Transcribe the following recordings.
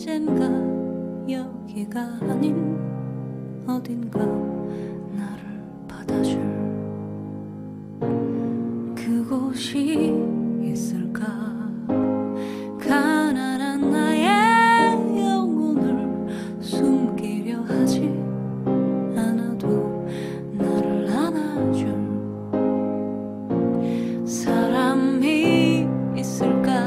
언젠가 여기가 아닌 어딘가 나를 받아줄 그곳이 있을까. 가난한 나의 영혼을 숨기려 하지 않아도 나를 안아줄 사람이 있을까.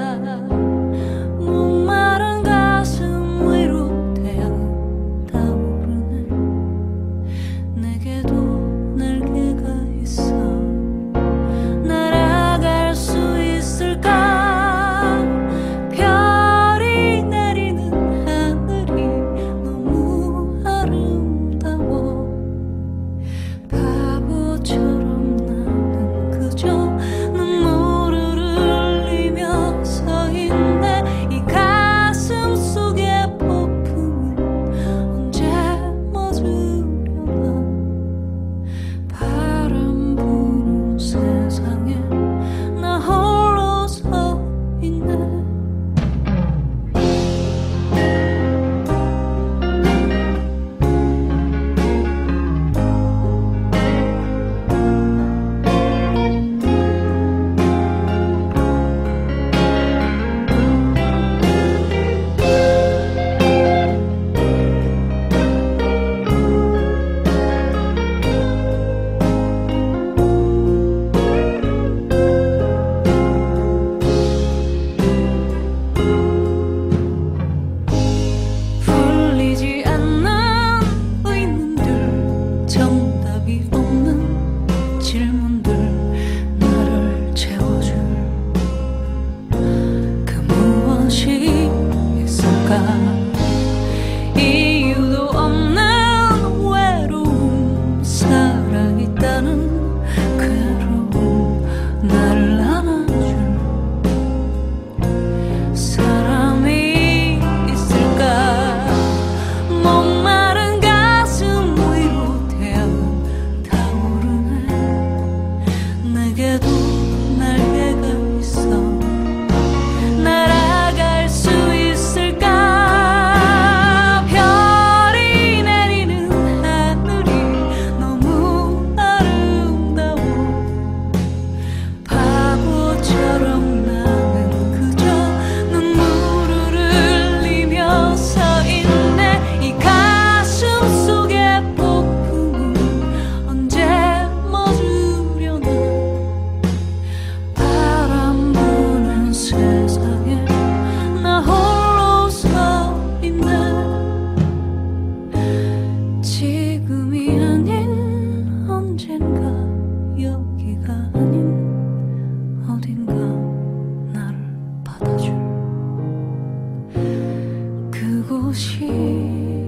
이유도 없는 외로움, 살아있다는 괴로움, 나를 안아줄 사람이 있을까. 목마른 가슴 위로 태양 타오르네. 내게도 날개가 있어. 지금이 아닌 언젠가 여기가 아닌 어딘가 나를 받아줄 그곳이